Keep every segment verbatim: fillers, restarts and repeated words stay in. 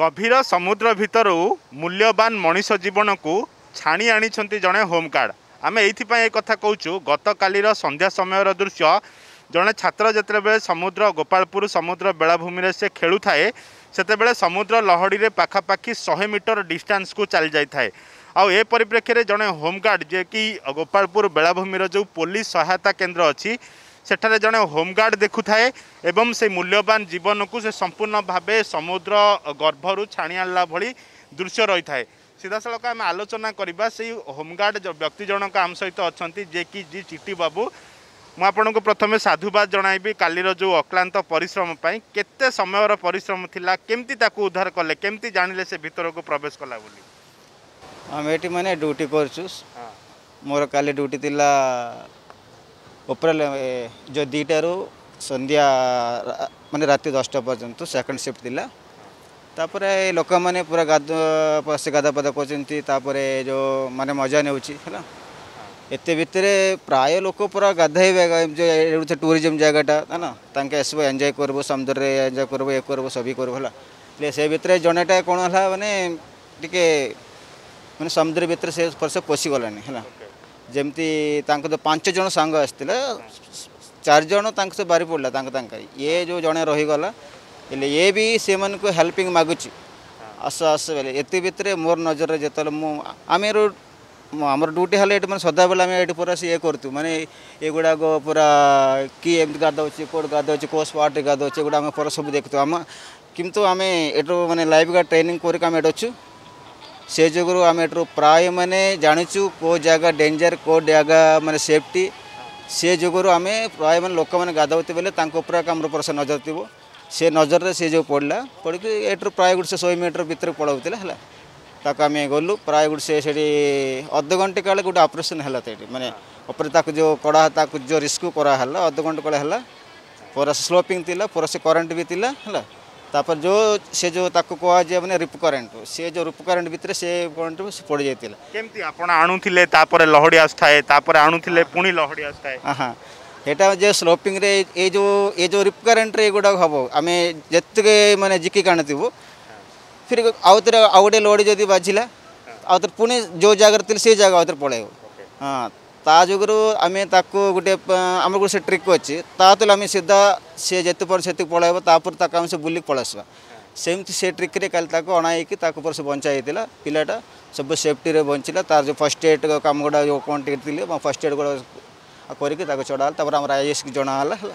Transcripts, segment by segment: गभीर समुद्र भितर मूल्यवान मनीष जीवन को छाणी आनी जड़े होमगार्ड आम ये कथा कहूँ। गत काली संध्या समय दृश्य जड़े छात्र जिते समुद्र गोपालपुर समुद्र बेलाभूमि से खेलु थाए से समुद्र लहड़ी में पखापाखि सौ मीटर डिस्टेंस को चली जाए। आउ ए परिप्रेक्षी जड़े होमगार्ड जे कि गोपालपुर बेलाभूमि जो पुलिस सहायता केन्द्र अच्छी सेठारे जड़े होमगार्ड देखु थाए एवं से मूल्यवान जीवन को से संपूर्ण भाव समुद्र गर्भरू छाणी आनला भली दृश्य रही थाए। सीधा साल आम आलोचना करवा से होमगार्ड व्यक्ति जनक आम सहित अच्छा जे कि जी चिट्टी बाबू मुझे को प्रथम साधुवाद जनइबी कालीर जो अक्लांत परिश्रम पाई केते समयर परिश्रम थिला केमती ताकू उद्धार कले केमती जानिले से भीतर को प्रवेश कला बोली हम एटी माने ड्यूटी करछु। मोर काली ड्यूटी थिला ऊपर जो दीटारू संध्या माने रात दसटा पर्यंत सेकंड शिफ्ट थिला। तापर लोक मैंने पूरा गाध पशे गाधा पाधा कर जो माने मजा नेला एत भितर प्राय लोक पूरा गाधो टूरीजम जगटा है ना आसो एंजय करबो समुद्र में एंजय करबो ये करबो सभी करबो से भितर जनेटा कौन है मैंने टे मैंने समुद्र भितर से परसे पशिगलानी है जमती तो पांच जन सांग आसते चार जन से बारी पड़ा ये जो जड़े रहीगला ये भी से मानक हेल्पिंग मागुच आस आस बोले ये भितर मोर नजर में जो मुझे आम ड्यूटी है मैं सदा बेला पूरा सी ये करूँ माने ये गुड़ाक पूरा किए गाधे कौट गाधे कौ स्पटे गाधे एगुड़ा आम पूरा सब देखु आम कितु आम एटू मैंने लाइफ गार्ड ट्रेनिंग करें से जुगुरु आम एटू प्राय मैंने जाचु कौ जगह डेंजर कौ जगह मानने सेफ्टी से जुगुरु आम प्राय मैंने लोक मैंने गाधाते बोले पूरा आम पूरा नजर थी से नजर में सी जो पड़ा पड़ी एटू प्राय गोटे सौ मीटर भितर पलाऊला है ताको आम गलु प्राय गोटे से सेठी अध घंटे काले गोटे ऑपरेशन है माने ताको जो कड़ा ताको जो रिस्क्यू कराला अध घंटे काले है पूरा स्लोपिंग थिला पूरा से करंट भी थिला है तापर जो से जो ताको कह जाए माने रिप करंट से जो रिप करंट भितर से करंट पड़ जाता केमती आपण आणुथिले तापर लहड़ी आसथाए तापर आणुथिले पुणी लहड़ी आसथाए हाँ हेटा जे स्लोपिंग रे ए जो ए जो रिप करंट रे एगुड़ा हम आम जतके माने जिकी काणथिबो फिर आउ थे आउ गोटे लोड़ी जब बाजिला आउ थे पुणी जो जगह थी से जगह आउ थे पलैब हाँ ता जुगुरु आम गोटे आम गोटे से ट्रिक अच्छे ताल आम सीधा से जिते पर से पलैब तापर आम से बुलिक पलैसा सेमती से ट्रिक रे काली अणाईक पर से बंचाई पिलाटा सब सेफ्टी रे बंचला तार जो फर्स्ट एड काम गुड़ा जो कौन टेली फर्स्ट एड गुड़ा करके चढ़ाला आई एस जनाला है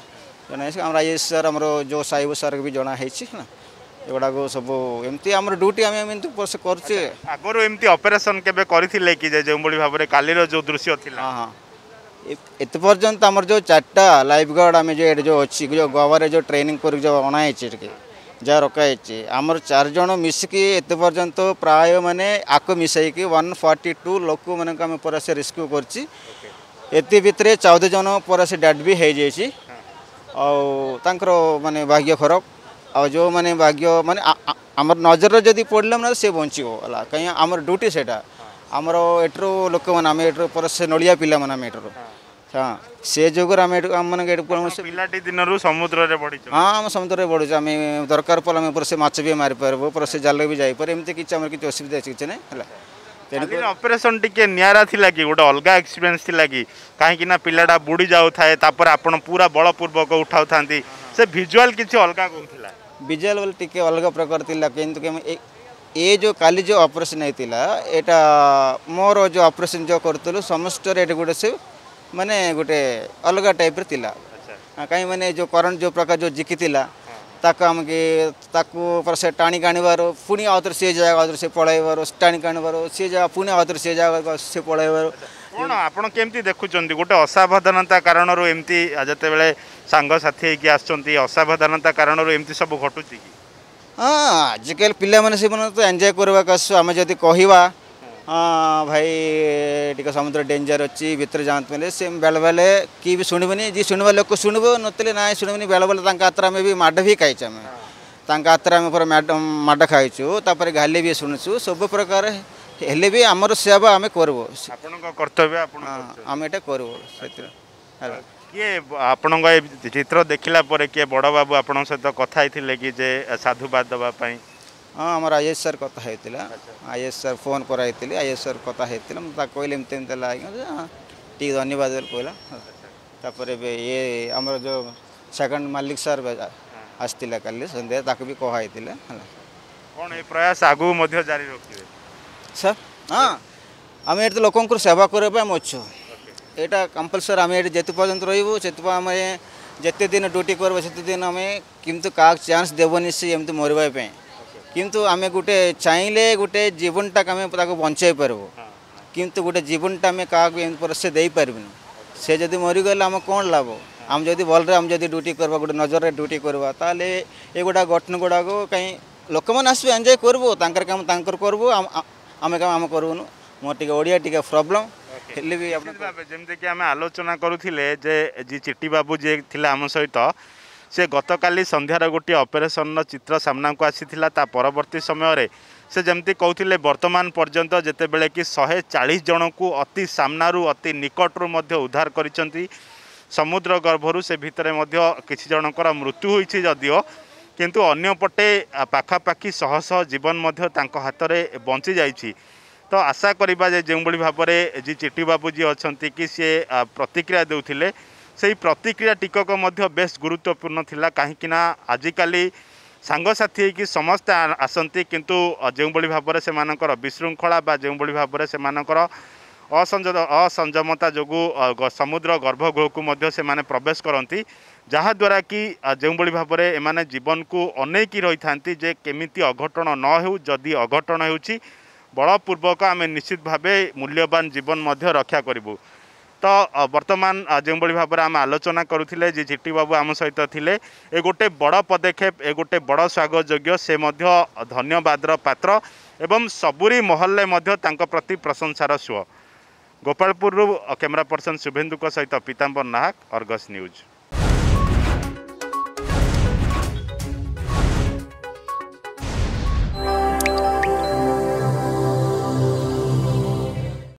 जना आई एस सर आम जो साइब सर भी जनाई है एगुड़ाक सब एमती आम ड्यूटी आम से करचे आगर एमती ऑपरेशन केबे करथिले कि जे जोंबुली भाव रे काली रो जो दृश्य थिला हां एत पर्यंत आमर जो चारटा लाइफ गार्ड आम जो जो अच्छी जो गोवा रे जो ट्रेनिंग कर जो अणाइचे जहाँ रखाइचे आमर चार जन मिसिकी एत पर्यंत प्राय माने आको मिसाइकी एक सौ बयालीस लोक माने आम पूरा से रेस्क्यू करची एति भितरे चौदह जन पूरा से डेड भी हे जायसी और तांकर माने भाग्य खराब और जो माने भाग्य माने आमर नजर जदि पड़ला ना से बंचला कहीं आमर ड्यूटी सेटा आमर एटर लोक मैंने पर से नड़िया पिला मैंने एटर हाँ से जो आम पाटी दिन समुद्र में बढ़ी हाँ आम समुद्र में बढ़ू आम दरकार पड़े आम पर से माछ भी मारी पार्बो पर से जाल भी जापर एमती किसी आम किसी असुविधा अच्छी किसी ना ऑपरेशन टिके नियारा थिला कि गोटे अलग एक्सपीरियंस थिला कि कहीं ना पिलाटा बुड़ी जाऊ थाए तापर आपण पूरा बलपूर्वक उठाऊ था से भिजुआल किसी अलग कहला विजुआल वाले टिके अलग प्रकार थिला कि ये जो काली जो ऑपरेशन होता एटा मोर जो ऑपरेशन जो करूँ समस्त ये गोटे से माने गोटे अलग टाइप थिला कहीं मैंने जो करंट जो प्रकार जो जिकी थिला ताको आमके ताको पर से टाणिक आनबार पुणी आउ थे से जगह आउ थे से पलैबार टाणिक आनबार से जगह पुणी आउ थे से जगह से पलैबार कौन आपड़ केमती देखुंट गोटे असावधानता कारण एमती जितेबाला सांगसाथी हो आसावधानता कारण एमती सब घटू कि हाँ आजिकल पाने से तो एंजय करवाक आसो आम जब कहवा हाँ भाई टी समुद्र डेंजर अच्छी भितर जात बोले से बेले बेले किए भी शुणबनी जी शुणवा लोक शुणब ना ना शुणबनी बेले बेले हाथ में भी मड भी खाइचे आम हाथ में पूरा मड खाइचु तापर गाली भी शुणुचु सब प्रकार हेल्ले भी आमर सेवा आम करबो कर्तव्य आम ये कर किए आपण चित्र देखला किए बड़ बाबू आपण सहित कथाई कि साधुवाद दवापाई हाँ आम आई एस सर कथा आई एस सर फोन कर आई एस सर कथा मत कहली एमती हाँ ठीक धन्यवाद कहला तापर ये आम जो सेकंड मालिक सर आसला कल सन्या ताकू भी कह कौन ये प्रयास आगू जारी रखे सर हाँ आम ये लोक सेवा करने अच्छे यहाँ कंपलसरी आम ये जिते पर्यटन रोबू से आम जिते दिन ड्यूटी करवा से दिन आम किंतु का चान्स देवनी से एमती मरवाई किंतु आम गोटे चाहले गोटे जीवन टाक बचाई पार किंतु गोटे जीवन टाइम क्या से दे पार से जब मरीगला आम कौन लाभ आम जब भल्रे आम जब ड्यूटी करवा गोटे नजर ड्यूटी करवा ताले ये गुड़ा घटना गुड़ाक कहीं लोक मैंने आसबे एंजय करबू तर कम तर करूँ आम कम आम करूनु मोर टे ओडिया टे प्रॉब्लम जमीक आम आलोचना करूले जी चिट्टी बाबू जी थे आम सहित से गत काली संध्यार गोटे ऑपरेशन चित्र सामना को आसीथिला ता परवर्ती समय से जमती कहते वर्तमान पर्यंत जेतेबेले कि एक सौ चालीस जन को अति सामनारू अति निकटरू मध्य उद्धार करिसंती समुद्र गर्भरू से भितरे मध्य किछि जनकर मृत्यु होईछि जदियो किंतु अन्य पटे पाखापाखी शह शह जीवन मध्य तांको हातरे बंची जाईछि। तो आशा करिबा जे जेंबुली भाबरे जी चिट्टी बाबू जी अछंती कि से प्रतिक्रिया देउथिले सही प्रतिक्रिया टीकक बेस गुरुत्वपूर्ण थिला कहीं आजिकाली सांगसाथी कि समस्त आसती किंतु जो भाव से विशृंखला जो भाव से असंज असंजमता जो समुद्र गर्भगृह को से प्रवेश करती जहाद्वारा कि जो भाव में जीवन को अनेक रही था जे केमिति अघटन न हो जदि अघटन हो बलपूर्वक आम निश्चित भाव मूल्यवान जीवन रक्षा करूँ। तो वर्तमान जो भाव आम आलोचना करूले जी चिट्टी बाबू आम सहित थिले ए गोटे बड़ पदक्षेप ए गोटे बड़ स्वागत योग्य से मध्य धन्यवाद पात्र एवं सबुरी महल्ले मध्य तांको प्रति प्रशंसार सुह। गोपालपुर कैमरा पर्सन शुभेन्दु सहित पीताम्बर नाहक, अर्गस न्यूज।